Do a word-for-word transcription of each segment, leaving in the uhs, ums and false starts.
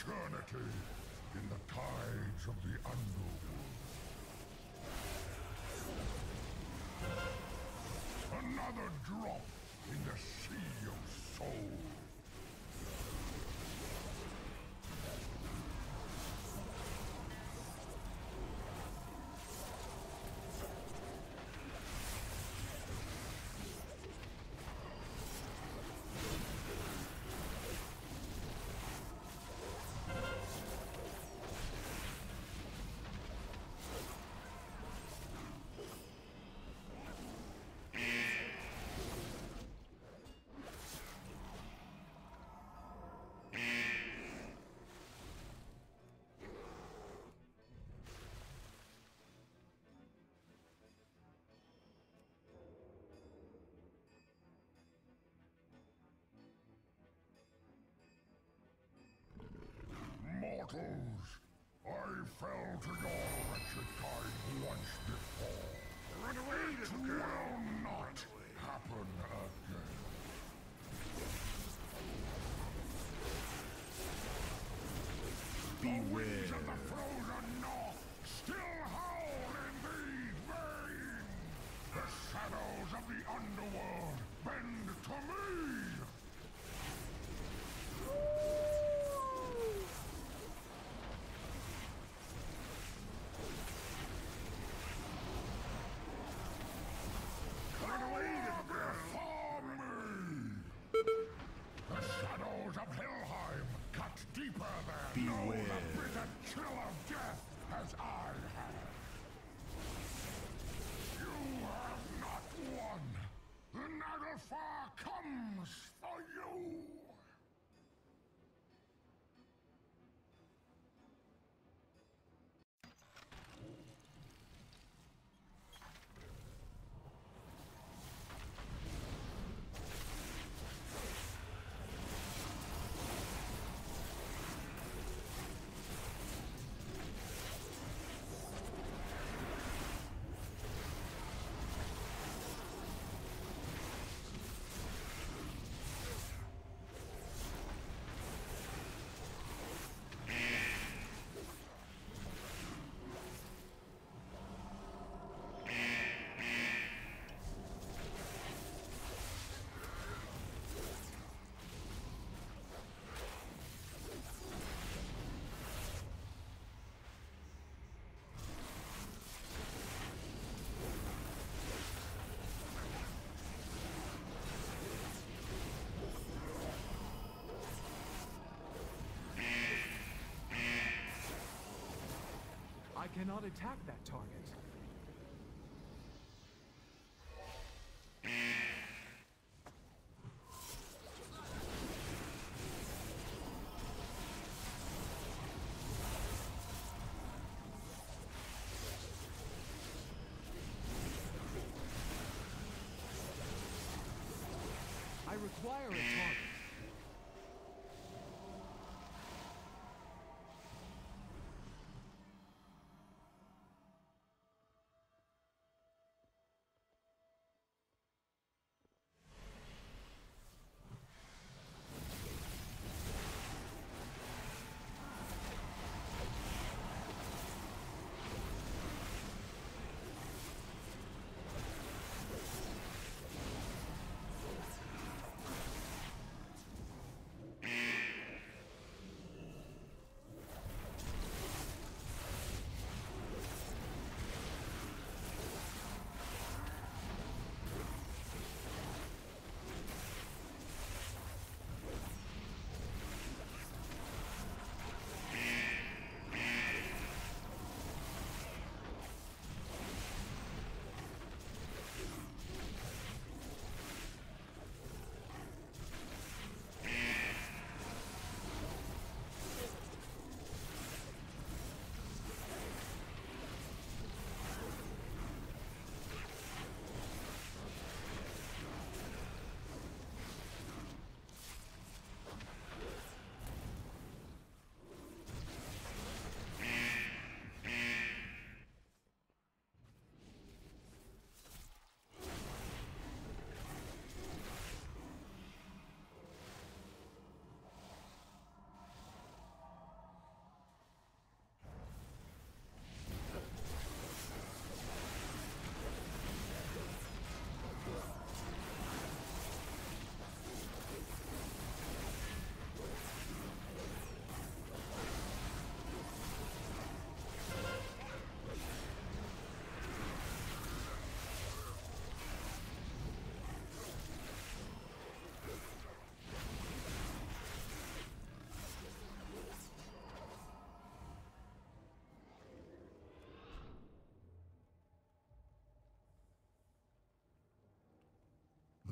eternity in the tides of the underworld. Another drop in the sea of souls. Mortals, I fell to your wretched kind once before. Run away, little girl! It will not happen again. Beware! The winds of the frozen north still howl in these veins! The shadows of the underworld bend to me! Of Helheim cut deeper there. Beware. No the bitter chill of death as I have. You have not won. The Nagelfar comes for you. I cannot attack that target. I require a target.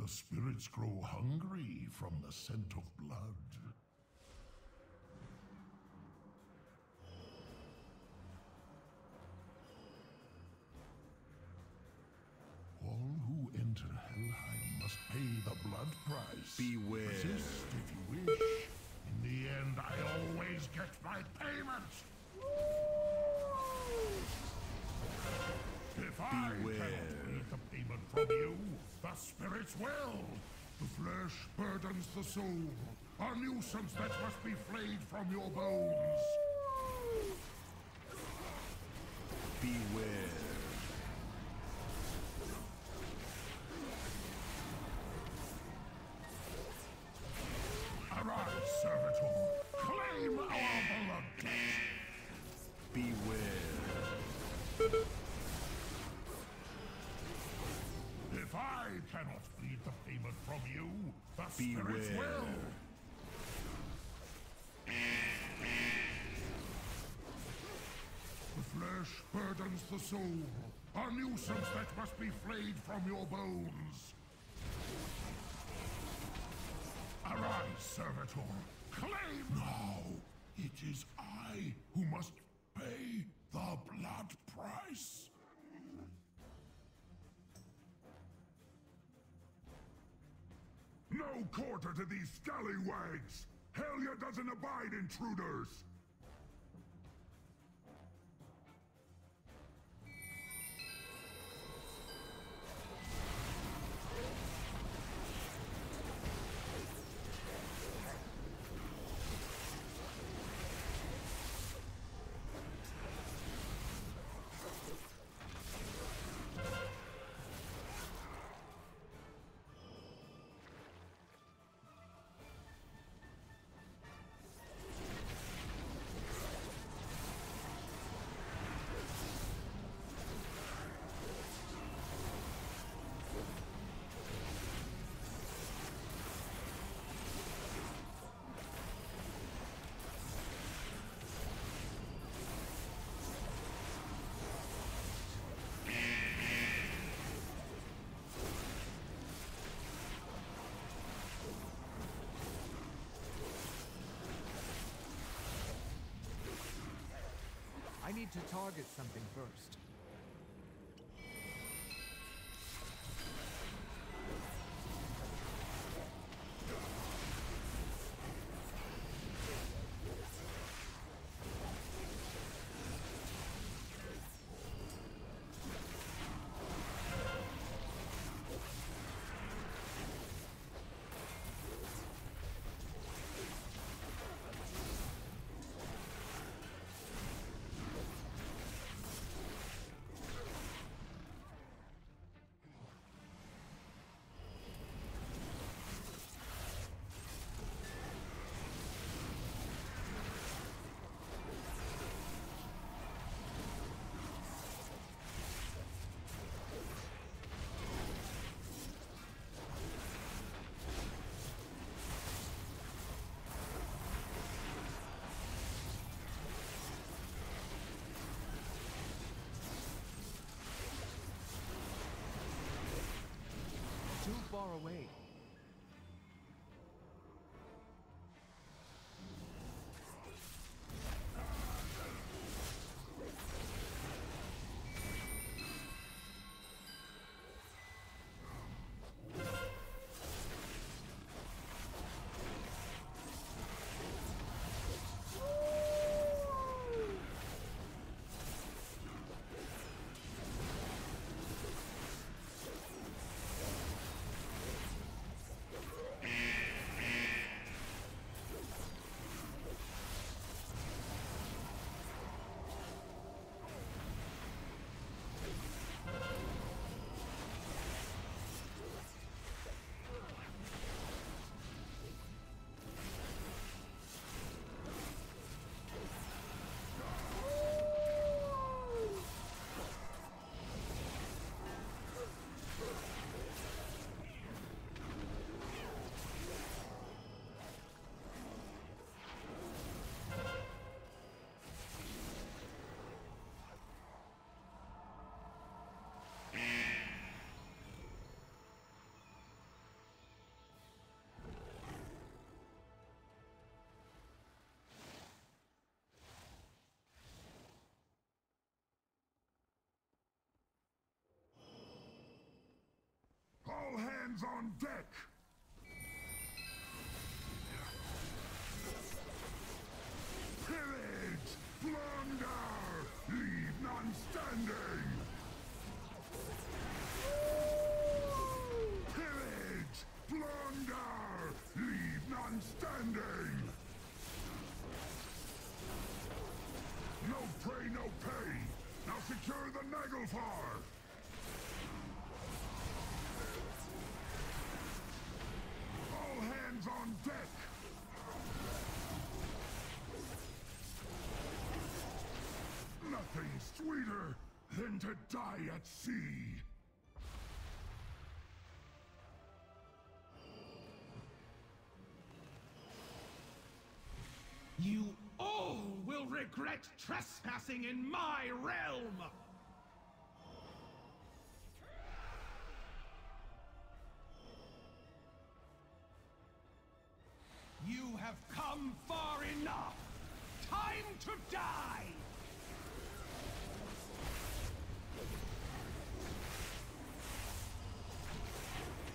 the spirits grow hungry from the scent of blood. All who enter Helheim must pay the blood price. Beware. Resist if you wish. In the end, I always get my payment. If I Beware. cannot meet the payment from you, the spirits will. The flesh burdens the soul, a nuisance that must be flayed from your bones. Beware. Arise, servitor. Claim our blood. Beware. If I cannot plead the payment from you, the spirits will. The flesh burdens the soul, a nuisance that must be flayed from your bones. Arise, servitor. Claim! Now, it is I who must pay the blood price. No quarter to these scallywags! Helya doesn't abide intruders! I need to target something first. Hands on deck! Pillage! Plunder! Leave none standing! Pillage! Plunder! Leave none standing! No prey, no pay! Now secure the Nagelfar! All hands on deck! Nothing sweeter than to die at sea! You all will regret trespassing in my realm! You have come far enough! Time to die!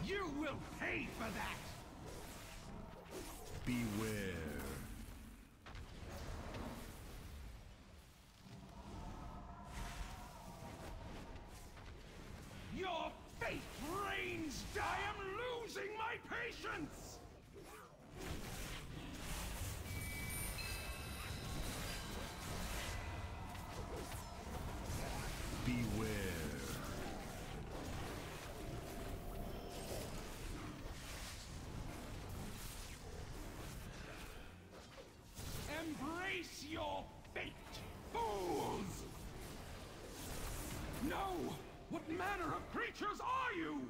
You will pay for that! Beware. Your fate reigns! I am losing my patience! Beware. Embrace your fate, fools! No! What manner of creatures are you?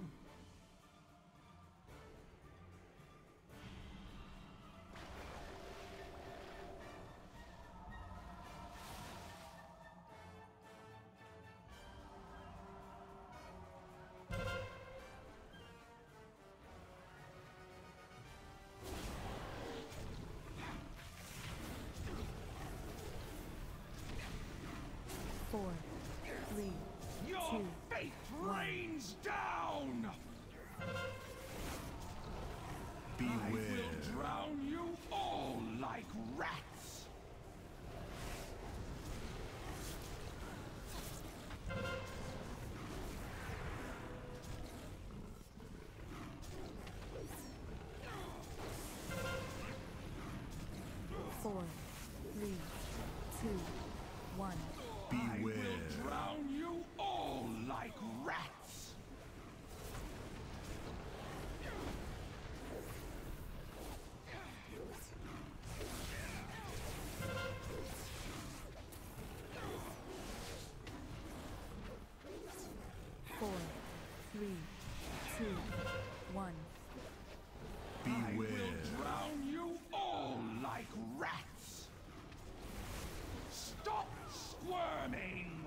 Four, three, Your two, fate one. Rains down! Beware. I will drown you all like rats! Four, three, two, one. Beware. I will drown you all like rats! Four, three, two, one. Beware. I will drown you all like rats! Stop! Squirming!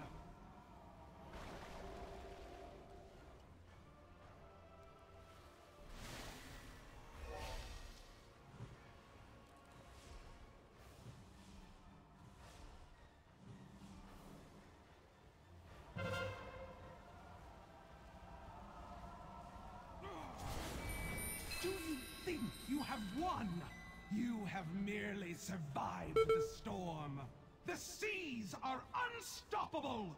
Do you think you have won? You have merely survived the storm. The seas are unstoppable!